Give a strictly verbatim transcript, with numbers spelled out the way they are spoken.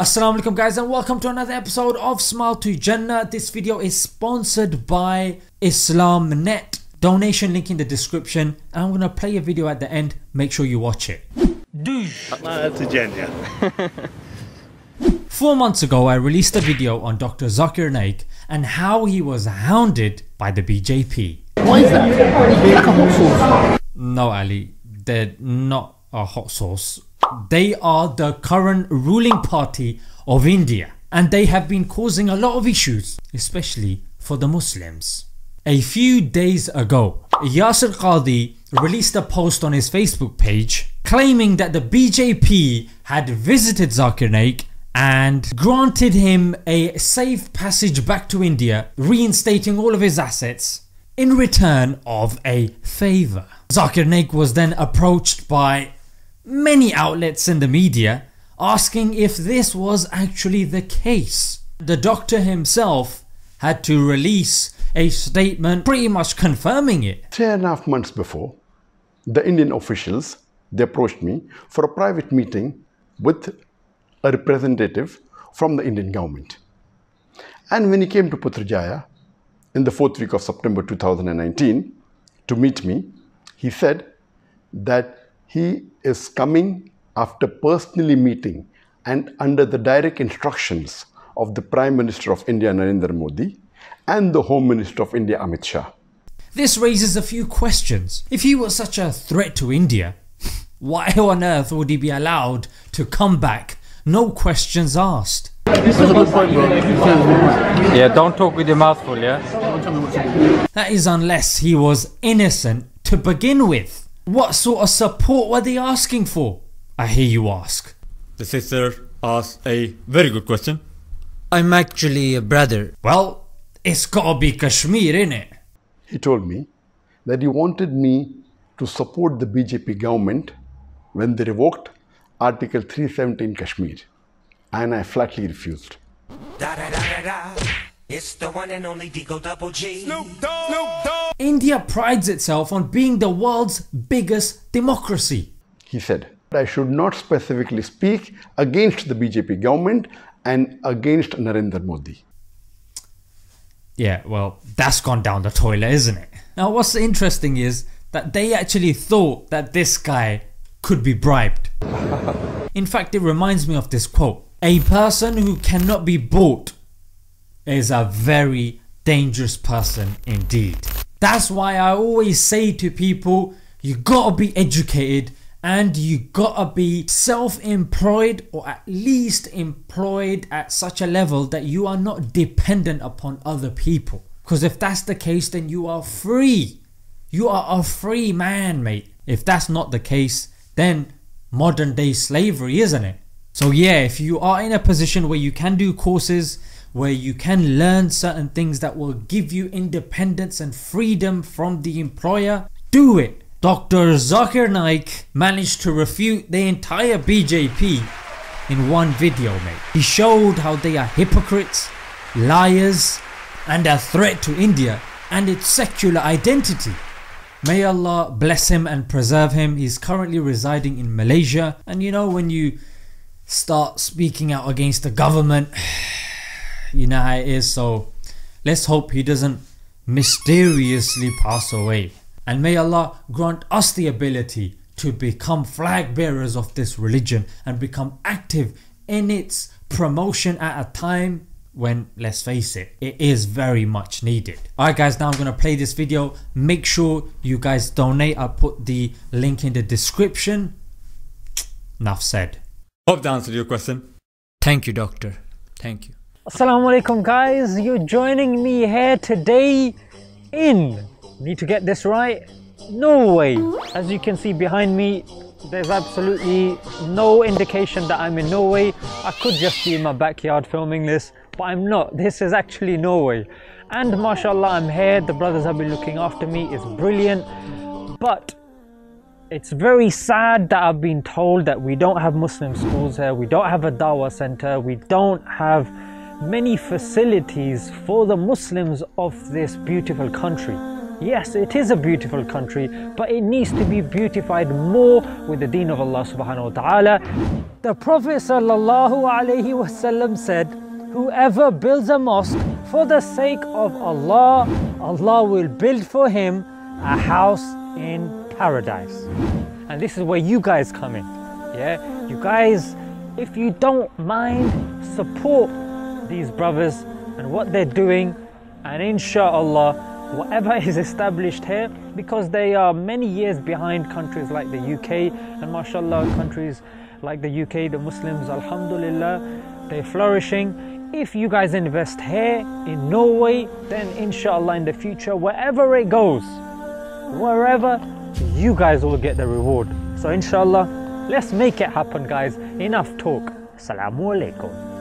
Assalamu alaikum guys, and welcome to another episode of smile to jannah. This video is sponsored by Islamnet. Donation link in the description, and I'm gonna play a video at the end. Make sure you watch it. Four months ago I released a video on Doctor Zakir Naik and how he was hounded by the B J P. Why is that? They're like a hot sauce. No Ali, they're not a hot sauce. They are the current ruling party of India, and they have been causing a lot of issues, especially for the Muslims. A few days ago, Yasir Qadi released a post on his Facebook page claiming that the B J P had visited Zakir Naik and granted him a safe passage back to India, reinstating all of his assets in return of a favour. Zakir Naik was then approached by many outlets in the media asking if this was actually the case. The doctor himself had to release a statement pretty much confirming it. Three and a half months before, the Indian officials, they approached me for a private meeting with a representative from the Indian government. And when he came to Putrajaya in the fourth week of September two thousand nineteen to meet me, he said that he is coming after personally meeting and under the direct instructions of the Prime Minister of India Narendra Modi and the Home Minister of India Amit Shah. This raises a few questions. If he was such a threat to India, why on earth would he be allowed to come back? No questions asked. This is a good point, bro. Yeah, don't talk with your mouth full, yeah? That is unless he was innocent to begin with. What sort of support were they asking for? I hear you ask. The sister asked a very good question. I'm actually a brother. Well, it's gotta be Kashmir, innit? He told me that he wanted me to support the B J P government when they revoked Article three seventy in Kashmir. And I flatly refused. Da, da, da, da, da. It's the one and only Digo Double G. Snoop Dogg. Snoop Dogg. India prides itself on being the world's biggest democracy. He said, I should not specifically speak against the B J P government and against Narendra Modi. Yeah, well, that's gone down the toilet, isn't it? Now what's interesting is that they actually thought that this guy could be bribed. In fact, it reminds me of this quote, "A person who cannot be bought is a very dangerous person indeed." That's why I always say to people, you gotta be educated and you gotta be self-employed, or at least employed at such a level that you are not dependent upon other people. Because if that's the case, then you are free. You are a free man, mate. If that's not the case, then modern day slavery, isn't it? So yeah, if you are in a position where you can do courses, where you can learn certain things that will give you independence and freedom from the employer, do it. Doctor Zakir Naik managed to refute the entire B J P in one video, mate. He showed how they are hypocrites, liars, and a threat to India and its secular identity. May Allah bless him and preserve him. He's currently residing in Malaysia, and you know, when you start speaking out against the government, you know how it is. So let's hope he doesn't mysteriously pass away, and may Allah grant us the ability to become flag bearers of this religion and become active in its promotion at a time when, let's face it, it is very much needed. Alright guys, now I'm gonna play this video. Make sure you guys donate. I'll put the link in the description. Enough said. Hope that answered your question. Thank you, doctor. Thank you. Assalamu alaikum guys, you're joining me here today in, need to get this right, Norway. As you can see behind me, there's absolutely no indication that I'm in Norway. I could just be in my backyard filming this, but I'm not. This is actually Norway. And mashallah, I'm here. The brothers have been looking after me. It's brilliant. But it's very sad that I've been told that we don't have Muslim schools here. We don't have a Dawah center. We don't have many facilities for the Muslims of this beautiful country. Yes, it is a beautiful country, but it needs to be beautified more with the deen of Allah subhanahu wa ta'ala. The Prophet sallallahu alayhi wasallam said, whoever builds a mosque for the sake of Allah, Allah will build for him a house in paradise. And this is where you guys come in. Yeah, you guys, if you don't mind, support these brothers and what they're doing, and inshallah whatever is established here, because they are many years behind countries like the U K, and mashallah, countries like the U K, the Muslims, alhamdulillah, they're flourishing. If you guys invest here in Norway, then inshallah in the future, wherever it goes, wherever, you guys will get the reward. So inshallah, let's make it happen, guys. Enough talk. Assalamu alaikum.